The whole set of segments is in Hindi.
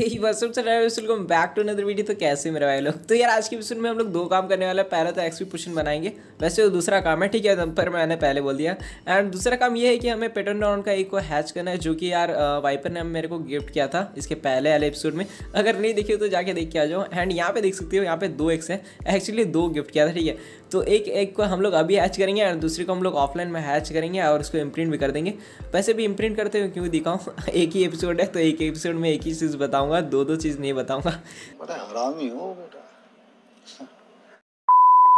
Welcome back to another video. तो कैसे मेरे भाई लोग, तो यार आज की एपिसोड में हम लोग दो काम करने वाले हैं। पहला तो एक्सक्यूशन बनाएंगे, वैसे वो दूसरा काम है, ठीक है, दम पर मैंने पहले बोल दिया। एंड दूसरा काम ये है कि हमें पेटरनॉन का एक को हैच करना है, जो कि यार वाइपर ने मेरे को गिफ्ट किया था इसके पहले वाले एपिसोड में। अगर नहीं देखिए तो जाके देख के आ जाओ। एंड यहाँ पे देख सकते हो, यहाँ पे दो एक्स है, एक्चुअली दो गिफ्ट किया था, ठीक है। तो एक को हम लोग अभी हैच करेंगे एंड दूसरे को हम लोग ऑफलाइन में हैच करेंगे और उसको इम्प्रिंट भी कर देंगे। वैसे भी इम्प्रिंट करते हुए क्यों दिखाऊँ, एक ही एपिसोड है तो एक एपिसोड में एक ही चीज़ बताऊँ, दो दो चीज नहीं बताऊंगा। बड़ा हरामी हो बेटा।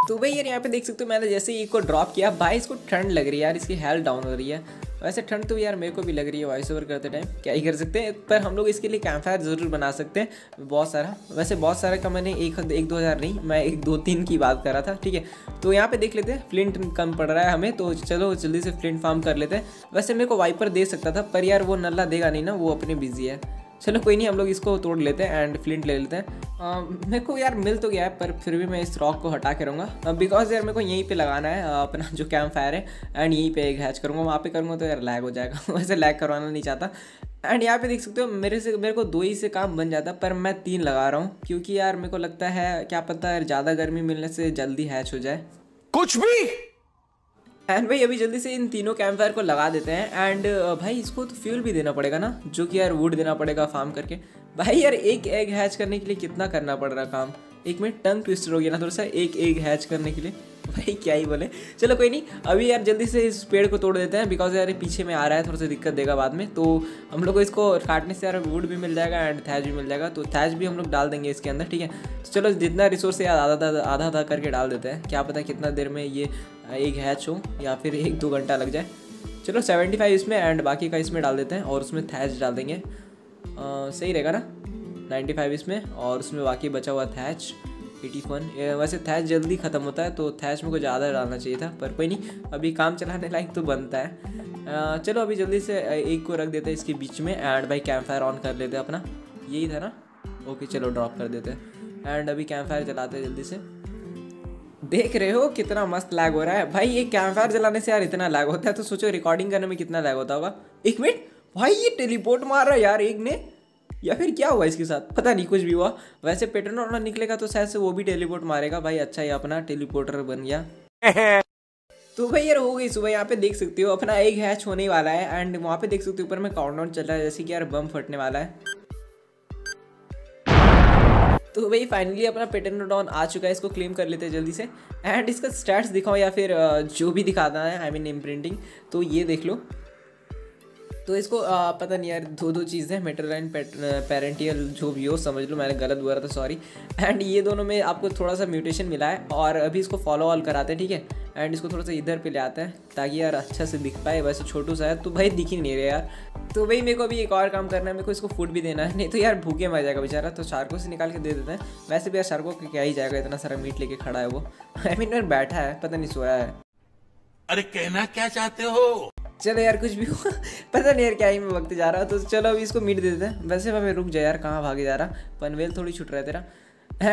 तो भाई यार यहाँ पे देख सकते हो, मैंने जैसे ही एक को ड्रॉप किया, भाई इसको ठंड लग रही है यार, इसकी हेल्थ डाउन हो रही है। वैसे ठंड तो यार मेरे को भी लग रही है वॉइस ओवर करते टाइम, क्या ही कर सकते हैं। पर हम लोग इसके लिए कैंप फायर जरूर बना सकते हैं, बहुत सारा। वैसे बहुत सारा का मैंने एक दो हज़ार नहीं, मैं 1-2-3 की बात कर रहा था, ठीक है। तो यहाँ पे देख लेते हैं, फ्लिंट कम पड़ रहा है हमें, तो चलो जल्दी से फ्लिंट फार्म कर लेते हैं। वैसे मेरे को वाइपर दे सकता था पर यार वो नल्ला देगा नहीं ना, वो अपने बिजी है। चलो कोई नहीं, हम लोग इसको तोड़ लेते हैं एंड फ्लिंट ले लेते हैं। मेरे को यार मिल तो गया है पर फिर भी मैं इस रॉक को हटा के रहूँगा, बिकॉज यार मेरे को यहीं पे लगाना है अपना जो कैंप फायर है। एंड यहीं पे एक हैच करूँगा, वहाँ पे करूँगा तो यार लैग हो जाएगा वैसे लैग करवाना नहीं चाहता। एंड यहाँ पे देख सकते हो, मेरे को दो ही से काम बन जाता पर मैं 3 लगा रहा हूँ, क्योंकि यार मेरे को लगता है, क्या पता यार ज़्यादा गर्मी मिलने से जल्दी हैच हो जाए कुछ भी। एंड भाई अभी जल्दी से इन तीनों कैंप फायर को लगा देते हैं। एंड भाई इसको तो फ्यूल भी देना पड़ेगा ना, जो कि यार वुड देना पड़ेगा फार्म करके। भाई यार एक एग हैच करने के लिए कितना करना पड़ रहा काम, एक मिनट टंग ट्विस्टर हो गया ना थोड़ा सा, एक एग हैच करने के लिए, भाई क्या ही बोले। चलो कोई नहीं, अभी यार जल्दी से इस पेड़ को तोड़ देते हैं, बिकॉज यार पीछे में आ रहा है, थोड़ा सा दिक्कत देगा बाद में। तो हम लोग को इसको काटने से यार वुड भी मिल जाएगा एंड थैच भी मिल जाएगा, तो थैच भी हम लोग डाल देंगे इसके अंदर, ठीक है। तो चलो जितना रिसोर्स है आधा आधा करके डाल देते हैं, क्या पता कितना देर में ये एक हैच हो या फिर 1-2 घंटा लग जाए। चलो 75 इसमें एंड बाकी का इसमें डाल देते हैं और उसमें थैच डाल देंगे, सही रहेगा ना। 95 इसमें और उसमें बाकी बचा हुआ थैच 81। वैसे थैच जल्दी ख़त्म होता है तो थैच मेरे को ज़्यादा डालना चाहिए था, पर कोई नहीं, अभी काम चलाने लायक तो बनता है। चलो अभी जल्दी से एक को रख देते हैं इसके बीच में एंड भाई कैंप फायर ऑन कर लेते हैं अपना, यही था ना, ओके चलो ड्रॉप कर देते हैं। एंड अभी कैंप फायर जलाते हैं जल्दी से। देख रहे हो कितना मस्त लैग हो रहा है भाई, ये कैंप फायर जलाने से यार इतना लैग होता है, तो सोचो रिकॉर्डिंग करने में कितना लैग होता होगा। एक मिनट, भाई ये टेलीपोर्ट मार रहा है यार एक ने, या फिर क्या हुआ इसके साथ, पता नहीं कुछ भी हुआ। वैसे पेटरनॉन निकलेगा तो शायद से वो भी टेलीपोर्ट मारेगा। भाई अच्छा ये अपना टेलीपोर्टर बन गया। तो भाई यार हो गई सुबह, यहाँ पे देख सकते हो अपना एक हैच होने वाला है। एंड वहाँ पे देख सकते हो ऊपर में काउंटडाउन चल रहा है, जैसे कि यार बम फटने वाला है। तो भाई फाइनली अपना पेटरनोडॉन आ चुका है, इसको क्लेम कर लेते हैं जल्दी से। एंड इसका स्टैट्स दिखाओ या फिर जो भी दिखाना है, आई मीन इम्प्रिंटिंग, तो ये देख लो। तो इसको पता नहीं यार, दो चीज़ें मेटरलाइन पेरेंटियल जो भी हो समझ लो, मैंने गलत बोला था सॉरी। एंड ये दोनों में आपको थोड़ा सा म्यूटेशन मिला है और अभी इसको फॉलो ऑल कराते हैं, ठीक है। एंड इसको थोड़ा सा इधर पे ले आते हैं ताकि यार अच्छा से दिख पाए, वैसे छोटू सा है तो भाई दिख ही नहीं रहा यार। तो भाई मेरे को अभी एक और काम करना है, मेरे को इसको फूड भी देना है, नहीं तो यार भूखे मर जाएगा बेचारा। तो शार्को से निकाल के दे देते हैं, वैसे भी यार शार्को को क्या ही जाएगा, इतना सारा मीट लेके खड़ा है वो, आई मीन यार बैठा है, पता नहीं सोया है। अरे कहना क्या चाहते हो, चलो यार कुछ भी हुआ पता नहीं यार क्या ही मैं वक्त जा रहा हूँ। तो चलो अभी इसको मीट दे देते हैं। वैसे मैं रुक जाए यार, कहाँ भागे जा रहा, पनवेल थोड़ी छूट रहा है तेरा।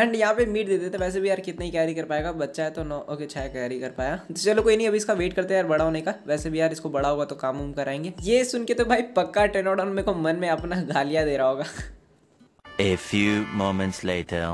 एंड यहाँ पे मीट दे देते हैं, वैसे भी यार कितने ही कैरी कर पाएगा, बच्चा है तो 9 ओके 6 कैरी कर पाया। तो चलो कोई नहीं, अभी इसका वेट करते हैं यार बड़ा होने का। वैसे भी यार इसको बड़ा होगा तो काम कराएंगे। ये सुन के तो भाई पक्का टेनोडॉन मेरे को मन में अपना गालियाँ दे रहा होगा। A few moments later.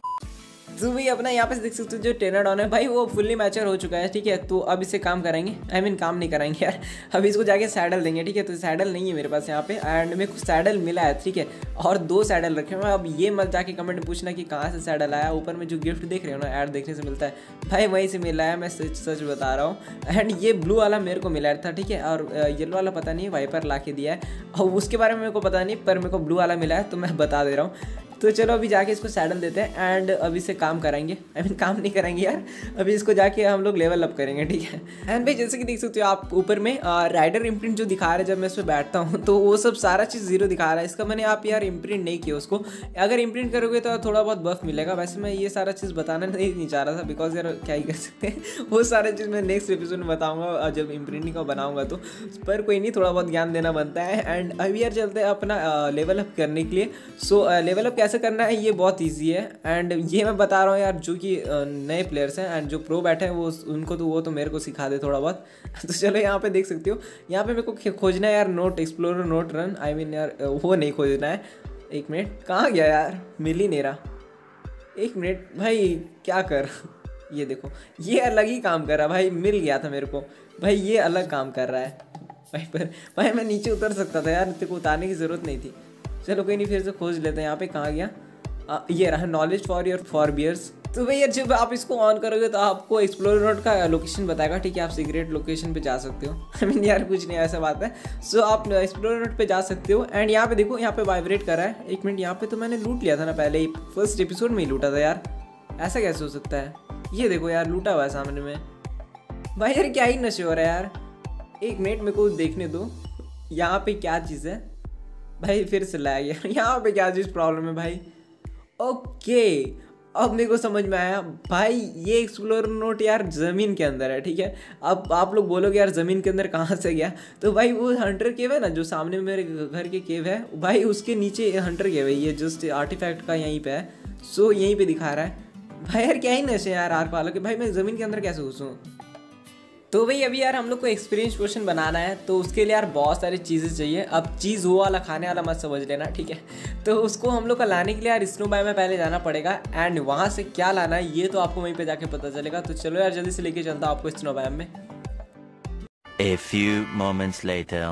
तो भाई अपना यहाँ पे देख सकते हो जो टेनोडॉन है भाई, वो फुल्ली मैचर हो चुका है, ठीक है। तो अब इसे काम कराएंगे, आई मीन काम नहीं कराएंगे यार, अब इसको जाके सैडल देंगे, ठीक है। तो सैडल नहीं है मेरे पास यहाँ पे, एंड मेरे को सैडल मिला है, ठीक है, और 2 सैडल रखे हुए हैं। अब ये मत जाके कमेंट में पूछना कि कहाँ से सैडल आया, ऊपर में जो गिफ्ट देख रहे हो ना, ऐड देखने से मिलता है भाई, वहीं से मिला है, मैं सच बता रहा हूँ। एंड ये ब्लू वाला मेरे को मिला था, ठीक है, और येलो वाला पता नहीं वाइपर ला के दिया है, और उसके बारे में मेरे को पता नहीं, पर मेरे को ब्लू वाला मिला है तो मैं बता दे रहा हूँ। तो चलो अभी जाके इसको सैडल देते हैं एंड अभी से काम कराएंगे, आई मीन काम नहीं कराएंगे यार, अभी इसको जाके हम लोग लेवल अप करेंगे, ठीक है। एंड भाई जैसे कि देख सकते हो आप ऊपर में राइडर इम्प्रिंट जो दिखा रहा है, जब मैं इस पर बैठता हूँ तो वो सब सारा चीज़ जीरो दिखा रहा है, इसका मैंने आप यार इम्प्रिंट नहीं किया उसको। अगर इम्प्रिंट करोगे तो थोड़ा बहुत बफ मिलेगा। वैसे मैं ये सारा चीज़ बताना नहीं चाह रहा था, बिकॉज यार क्या ही कर सकते हैं, वो सारा चीज़ मैं नेक्स्ट एपिसोड में बताऊँगा जब इम्प्रिंटिंग का बनाऊँगा तो, पर कोई नहीं, थोड़ा बहुत ज्ञान देना बनता है। एंड अभी यार चलते हैं अपना लेवल अप करने के लिए। सो लेवल अप ऐसा करना है, ये बहुत इजी है। एंड ये मैं बता रहा हूँ यार, जो कि नए प्लेयर्स हैं एंड जो प्रो बैठे हैं वो उनको, तो वो तो मेरे को सिखा दे थोड़ा बहुत। तो चलो यहाँ पे देख सकते हो, यहाँ पे मेरे को खोजना है यार note explorer, note run, I mean यार वो नहीं खोजना है, एक मिनट, कहाँ गया यार, मिल ही नहीं रहा। एक मिनट भाई, क्या कर, ये देखो ये अलग ही काम कर रहा भाई। मिल गया था मेरे को भाई, ये अलग काम कर रहा है भाई। पर भाई मैं नीचे उतर सकता था यार, तेरे को उतारने की ज़रूरत नहीं थी। चलो कोई नहीं, फिर से खोज लेते हैं। यहाँ पे कहाँ गया, ये रहा, नॉलेज फॉर योर फॉरबियर्स। तो भैया जब आप इसको ऑन करोगे तो आपको एक्सप्लोर रोड का लोकेशन बताएगा, ठीक है, आप सीक्रेट लोकेशन पे जा सकते हो। आई मीन यार कुछ नहीं ऐसा बात है। सो आप एक्सप्लोर रोड पे जा सकते हो। एंड यहाँ पे देखो, यहाँ पे वाइब्रेट कर रहा है। एक मिनट, यहाँ पे तो मैंने लूट लिया था ना पहले ही, फर्स्ट एपिसोड में ही लूटा था यार, ऐसा कैसे हो सकता है। ये देखो यार लूटा हुआ है सामने में भाई। यार क्या ही नशे हो रहा है यार। एक मिनट मेरे को देखने दो, यहाँ पे क्या चीज़ है भाई, फिर से लाया गया। यहाँ पे क्या चीज़ प्रॉब्लम है भाई। ओके अब मेरे को समझ में आया भाई, ये एक्सप्लोर नोट यार ज़मीन के अंदर है, ठीक है। अब आप लोग बोलोगे यार ज़मीन के अंदर कहाँ से गया, तो भाई वो हंटर केव है ना, जो सामने मेरे घर के केव है भाई, उसके नीचे हंटर केव है। ये जस्ट आर्टिफैक्ट का यहीं पे है। सो यहीं पे दिखा रहा है भाई। यार क्या ही नशे यार आर पालो के भाई, मैं ज़मीन के अंदर कैसे घुसूँ। तो भाई अभी यार हम लोग को एक्सपीरियंस क्वेश्चन बनाना है, तो उसके लिए यार बहुत सारी चीज़ें चाहिए। अब चीज़ वो वाला खाने वाला मत समझ लेना, ठीक है। तो उसको हम लोग का लाने के लिए यार स्नो बाय में पहले जाना पड़ेगा, एंड वहाँ से क्या लाना है ये तो आपको वहीं पे जाके पता चलेगा। तो चलो यार जल्दी से लेके चलता हूँ आपको स्नो बाय में। A few moments later.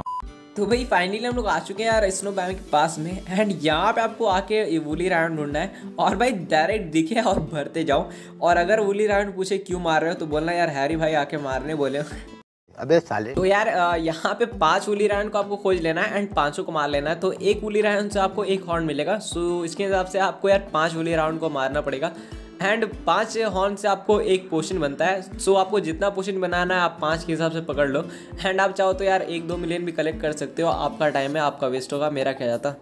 तो भाई फाइनली हम लोग आ चुके हैं यार स्नो बायोम के पास में, एंड यहाँ पे आपको आके वूली राउंड ढूंढना है। और भाई डायरेक्ट दिखे और भरते जाओ, और अगर वूली राउंड पूछे क्यों मार रहे हो तो बोलना यार हैरी भाई आके मारने बोले अबे साले। तो यार यहाँ पे 5 वूली राउंड को आपको खोज लेना है एंड 5 को मार लेना है। तो एक वूली राउंड से आपको एक हॉर्न मिलेगा। सो इसके हिसाब से आपको यार 5 वूली राउंड को मारना पड़ेगा, एंड 5 हॉर्न से आपको एक पोशन बनता है। सो आपको जितना पोशन बनाना है आप 5 के हिसाब से पकड़ लो। एंड आप चाहो तो यार 1-2 मिलियन भी कलेक्ट कर सकते हो। आपका टाइम है, आपका वेस्ट होगा, मेरा क्या जाता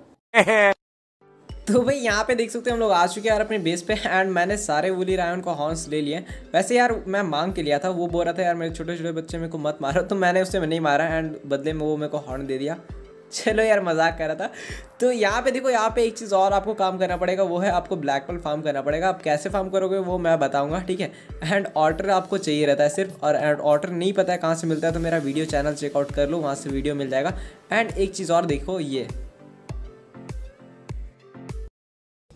तो भाई यहाँ पे देख सकते हैं हम लोग आ चुके हैं यार अपने बेस पे, एंड मैंने सारे वूली रायन को हॉर्न्स ले लिए। वैसे यार मैं मांग के लिया था, वो बोल रहा था यार मेरे छोटे छोटे बच्चे मेरे को मत मारो, तो मैंने उससे नहीं मारा, एंड बदले में वो मेरे को हॉर्न दे दिया। चलो यार मजाक कर रहा था। तो यहाँ पे देखो, यहाँ पे एक चीज़ और आपको काम करना पड़ेगा, वो है आपको ब्लैक पर्ल फार्म करना पड़ेगा। आप कैसे फार्म करोगे वो मैं बताऊंगा, ठीक है। एंड ऑर्डर आपको चाहिए रहता है सिर्फ, और ऑर्डर नहीं पता है कहाँ से मिलता है तो मेरा वीडियो चैनल चेकआउट कर लो, वहाँ से वीडियो मिल जाएगा। एंड एक चीज़ और देखो, ये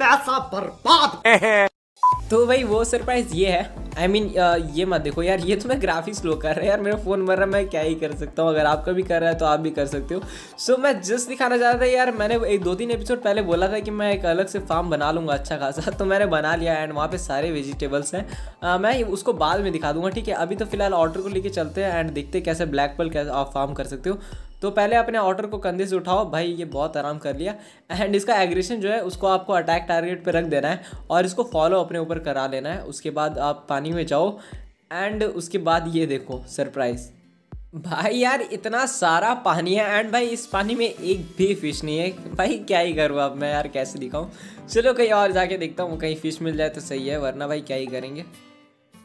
पैसा बर्बाद। तो भाई वो सरप्राइज ये है, आई मीन ये मत देखो यार, ये तो मैं ग्राफिक्स लो कर रहा है यार, मेरा फ़ोन मर रहा है, मैं क्या ही कर सकता हूँ। अगर आपका भी कर रहा है तो आप भी कर सकते हो। सो मैं जस्ट दिखाना चाहता था यार, मैंने 2-3 एपिसोड पहले बोला था कि मैं एक अलग से फार्म बना लूँगा अच्छा खासा, तो मैंने बना लिया। एंड वहाँ पे सारे वेजिटेबल्स हैं, मैं उसको बाद में दिखा दूँगा, ठीक है। अभी तो फिलहाल ऑर्डर को लेके चलते हैं एंड देखते कैसे ब्लैक पर्ल कैसे आप फार्म कर सकते हो। तो पहले अपने ऑर्डर को कंधे से उठाओ भाई, ये बहुत आराम कर लिया। एंड इसका एग्रेशन जो है उसको आपको अटैक टारगेट पे रख देना है और इसको फॉलो अपने ऊपर करा लेना है। उसके बाद आप पानी में जाओ, एंड उसके बाद ये देखो सरप्राइज भाई, यार इतना सारा पानी है एंड भाई इस पानी में एक भी फिश नहीं है। भाई क्या ही करूँ अब मैं यार, कैसे दिखाऊँ। चलो कहीं और जाके देखता हूँ, कहीं फिश मिल जाए तो सही है, वरना भाई क्या ही करेंगे।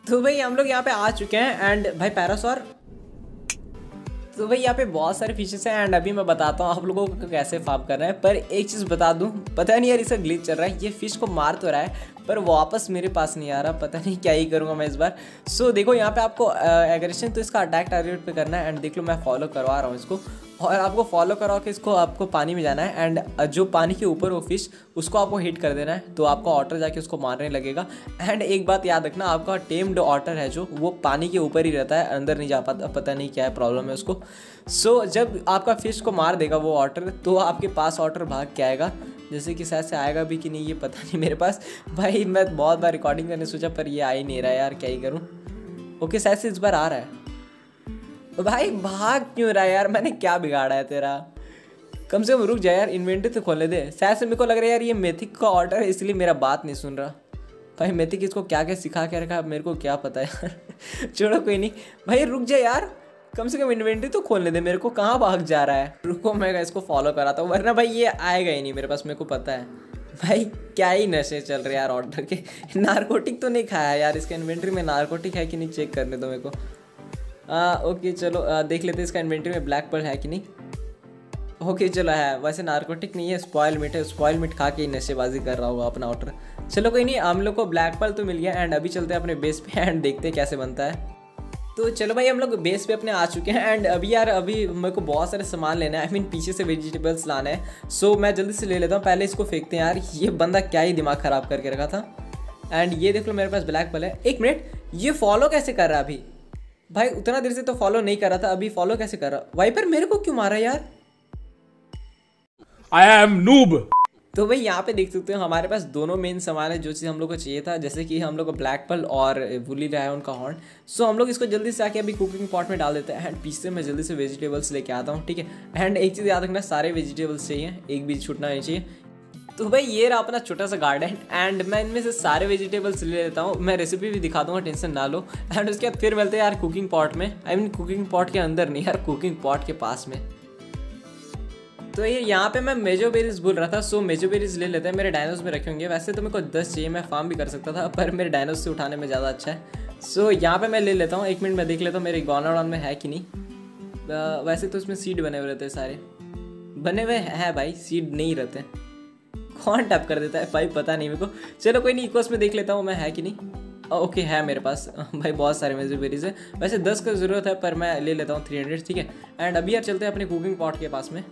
तो भाई हम लोग यहाँ पर आ चुके हैं एंड भाई पैरासोर। तो भाई यहाँ पे बहुत सारे फिशेस हैं एंड अभी मैं बताता हूँ आप लोगों को कैसे फार्म करना है। पर एक चीज़ बता दूँ, पता नहीं यार इसका ग्लिच चल रहा है, ये फिश को मार तो रहा है पर वापस मेरे पास नहीं आ रहा, पता नहीं क्या ही करूँगा मैं इस बार। सो देखो यहाँ पे आपको एग्रेशन तो इसका अटैक टारगेट पे करना है, एंड देख लो मैं फॉलो करवा रहा हूँ इसको, और आपको फॉलो करवा के इसको आपको पानी में जाना है। एंड जो पानी के ऊपर वो फिश, उसको आपको हिट कर देना है, तो आपका ऑटर जाके उसको मारने लगेगा। एंड एक बात याद रखना, आपका टेम्ड ऑटर है जो, वो पानी के ऊपर ही रहता है, अंदर नहीं जा पाता, पता नहीं क्या है प्रॉब्लम है उसको। सो जब आपका फिश को मार देगा वो ऑटर, तो आपके पास ऑटर भाग के आएगा, जैसे कि शायद से आएगा भी कि नहीं ये पता नहीं मेरे पास। भाई मैं बहुत बार रिकॉर्डिंग करने सोचा पर ये आ ही नहीं रहा यार, क्या ही करूँ। ओके शायद से इस बार आ रहा है। भाई भाग क्यों रहा है यार, मैंने क्या बिगाड़ा है तेरा, कम से कम रुक जाए यार, इन्वेंटरी तो खोलने दे। शायद से मेरे को लग रहा है यार ये मेथिक का ऑर्डर है, इसलिए मेरा बात नहीं सुन रहा। भाई मेथिक इसको क्या क्या सिखा के रखा, मेरे को क्या पता है यार छोड़ो कोई नहीं भाई, रुक जाए यार, कम से कम इन्वेंटरी तो खोलने दे मेरे को, कहाँ भाग जा रहा है। रुको मैं इसको फॉलो कराता हूँ, वरना भाई ये आएगा ही नहीं मेरे पास, मेरे को पता है। भाई क्या ही नशे चल रहे यार ऑर्डर के। नारकोटिक तो नहीं खाया यार, इसके इन्वेंट्री में नारकोटिक है कि नहीं चेक करने दो मेरे को। ओके चलो देख लेते हैं इसका इन्वेंट्री में ब्लैक पर्ल है कि नहीं। ओके चलो है, वैसे नारकोटिक नहीं है, स्पॉयल मिट है, स्पॉयल मिट खा के ही नशेबाजी कर रहा होगा अपना ऑर्डर। चलो कोई नहीं, हम लोग को ब्लैक पर्ल तो मिल गया एंड अभी चलते हैं अपने बेस पे एंड देखते हैं कैसे बनता है। तो चलो भाई हम लोग बेस पे अपने आ चुके हैं। एंड अभी यार अभी मेरे को बहुत सारे सामान लेना है, आई मीन पीछे से वेजिटेबल्स लाना है। सो मैं जल्दी से ले लेता हूँ। पहले इसको फेंकते हैं यार, ये बंदा क्या ही दिमाग ख़राब करके रखा था। एंड ये देख लो मेरे पास ब्लैक बल है। एक मिनट, ये फॉलो कैसे कर रहा है अभी? भाई उतना देर से तो फॉलो नहीं कर रहा था, अभी फॉलो कैसे कर रहा? वाइपर मेरे को क्यों मारा यार? I am noob. तो भाई यहाँ पे देख सकते हो हमारे पास दोनों मेन सामान है जो चीज़ हम लोग को चाहिए था, जैसे कि हम लोग को ब्लैक पर्ल और बुली रहा है उनका हॉर्न। सो हम लोग इसको जल्दी से आके अभी कुकिंग पॉट में डाल देते हैं। एंड पीछे मैं जल्दी से वेजिटेबल्स लेके आता हूँ, ठीक है। एंड एक चीज़ याद रखना, सारे वेजिटेबल्स चाहिए, एक बीज छूटना नहीं चाहिए। तो भाई ये रहा अपना छोटा सा गार्डन। एंड मैं इनमें से सारे वेजिटेबल्स ले लेता हूँ, मैं रेसिपी भी दिखा दूँगा, टेंशन ना लो। एंड उसके बाद फिर मिलते हैं यार कुकिंग पॉट में, आई मीन कुकिंग पॉट के अंदर नहीं यार, कुकिंग पॉट के पास में। तो ये यहाँ पे मैं मेजो बेरीज भूल रहा था। सो मेजो बेरीज ले लेते हैं, मेरे डायनोस में रखे होंगे। वैसे तो मेरे को 10 चाहिए, मैं फार्म भी कर सकता था, पर मेरे डायनोस से उठाने में ज़्यादा अच्छा है। सो यहाँ पे मैं ले लेता हूँ। एक मिनट मैं देख लेता हूँ मेरे गोनाडॉन में है कि नहीं। वैसे तो उसमें सीड बने हुए रहते हैं, सारे बने हुए हैं भाई, सीड नहीं रहते। कौन टैप कर देता है भाई, पता नहीं मेरे को। चलो कोई नहीं, इकोस में देख लेता हूँ मैं है कि नहीं। ओके है मेरे पास भाई, बहुत सारे मेजो बेरीज है। वैसे 10 का ज़रूरत है, पर मैं ले लेता हूँ 300, ठीक है। एंड अभी यार चलते हैं अपने कुकिंग पॉट के पास में।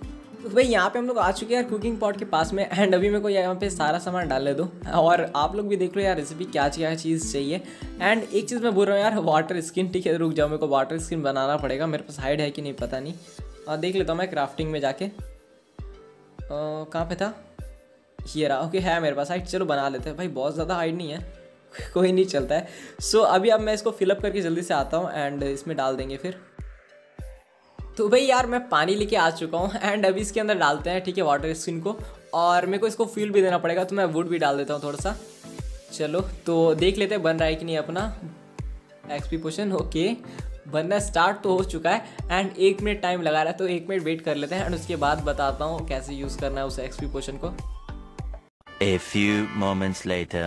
तो भाई यहाँ पे हम लोग आ चुके हैं यार कुकिंग पॉट के पास में। एंड अभी मेरे को यहाँ पे सारा सामान डालने दो, और आप लोग भी देख लो यार रेसिपी क्या क्या चीज़ चाहिए। एंड एक चीज़ मैं बोल रहा हूँ यार, वाटर स्किन, ठीक है। रुक जाओ, मेरे को वाटर स्किन बनाना पड़ेगा। मेरे पास हाइड है कि नहीं पता नहीं, और देख लेता हूँ मैं क्राफ्टिंग में जाके। कहाँ पे था ये रहा, ओके है मेरे पास हाइड, चलो बना लेते हैं। भाई बहुत ज़्यादा हाइड नहीं है, कोई नहीं चलता है। सो अभी अब मैं इसको फिलअप करके जल्दी से आता हूँ एंड इसमें डाल देंगे फिर। तो भाई यार मैं पानी लेके आ चुका हूँ। एंड अभी इसके अंदर डालते हैं, ठीक है, वाटर स्किन को। और मेरे को इसको फ्यूल भी देना पड़ेगा, तो मैं वुड भी डाल देता हूँ थोड़ा सा। चलो तो देख लेते हैं बन रहा है कि नहीं अपना एक्सपी पोशन। ओके बनना स्टार्ट तो हो चुका है। एंड 1 मिनट टाइम लगा रहा है, तो 1 मिनट वेट कर लेते हैं। एंड उसके बाद बताता हूँ कैसे यूज़ करना है उस एक्सपी पोशन को। A few moments later.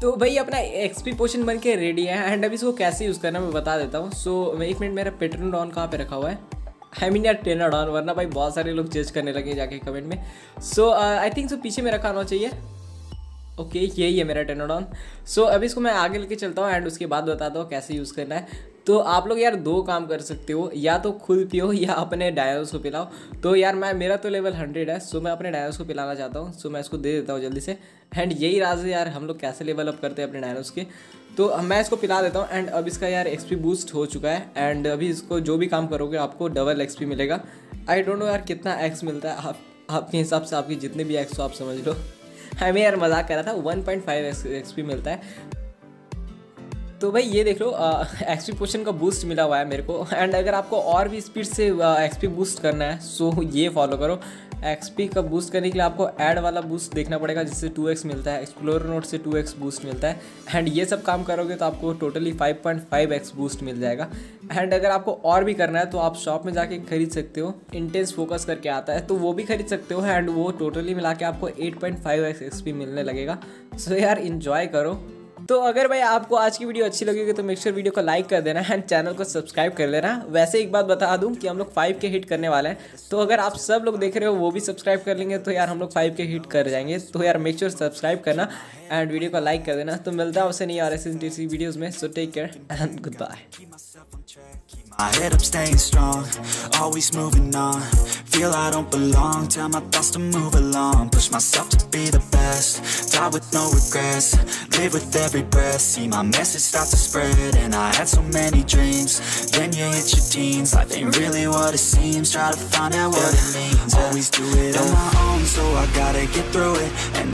तो भाई अपना एक्सपी पोशन बन के रेडी है। एंड अभी इसको कैसे यूज़ करना है मैं बता देता हूँ। सो मैं 1 मिनट, मेरा पेट्रोनडॉन कहाँ पे रखा हुआ है? आई मीन यार टेरानोडॉन, वरना भाई बहुत सारे लोग जज करने लगे जाके कमेंट में। सो आई थिंक सो पीछे मेरा खाना चाहिए। ओके यही है मेरा टेरानोडॉन। सो अभी इसको मैं आगे लेके चलता हूँ एंड उसके बाद बताता हूँ कैसे यूज़ करना है। तो आप लोग यार 2 काम कर सकते हो, या तो खुद पियो या अपने डायनोस को पिलाओ। तो यार मैं, मेरा तो लेवल 100 है, सो मैं अपने डायनोस को पिलाना चाहता हूँ। सो मैं इसको दे देता हूँ जल्दी से। एंड यही राज है यार हम लोग कैसे लेवल अप करते हैं अपने डायनोस के। तो मैं इसको पिला देता हूँ। एंड अब इसका यार एक्सपी बूस्ट हो चुका है। एंड अभी इसको जो भी काम करोगे आपको डबल एक्सपी मिलेगा। आई डोंट नो यार कितना एक्स मिलता है, आपके हिसाब से आपके जितने भी एक्स हो आप समझ लो। हमें यार मजाक कर रहा था, 1.5 एक्सपी मिलता है। तो भाई ये देख लो एक्सपी पोशन का बूस्ट मिला हुआ है मेरे को। एंड अगर आपको और भी स्पीड से एक्सपी बूस्ट करना है, सो ये फॉलो करो। एक्सपी का बूस्ट करने के लिए आपको ऐड वाला बूस्ट देखना पड़ेगा, जिससे 2x मिलता है, एक्सप्लोरर नोट से 2x बूस्ट मिलता है। एंड ये सब काम करोगे तो आपको टोटली 5.5x बूस्ट मिल जाएगा। एंड अगर आपको और भी करना है तो आप शॉप में जाके खरीद सकते हो, इंटेंस फोकस करके आता है, तो वो भी खरीद सकते हो। एंड वो टोटली मिला के आपको 8.5x एक्सपी मिलने लगेगा। सो यार इन्जॉय करो। तो अगर भाई आपको आज की वीडियो अच्छी लगेगी तो मेक श्योर वीडियो को लाइक कर देना एंड चैनल को सब्सक्राइब कर लेना। वैसे एक बात बता दूं कि हम लोग 5K हिट करने वाले हैं, तो अगर आप सब लोग देख रहे हो वो भी सब्सक्राइब कर लेंगे तो यार हम लोग 5K हिट कर जाएंगे। तो यार मेक श्योर सब्सक्राइब करना एंड वीडियो को लाइक कर देना। तो मिलता है उससे नहीं और ऐसी इंटरेस्टिंग वीडियोज़ में। So take care and good bye. Breath, see my message start to spread, and I had so many dreams. Then you hit your teens, life ain't really what it seems. Try to find out what it means. Always do it on my own, so I gotta get through it. And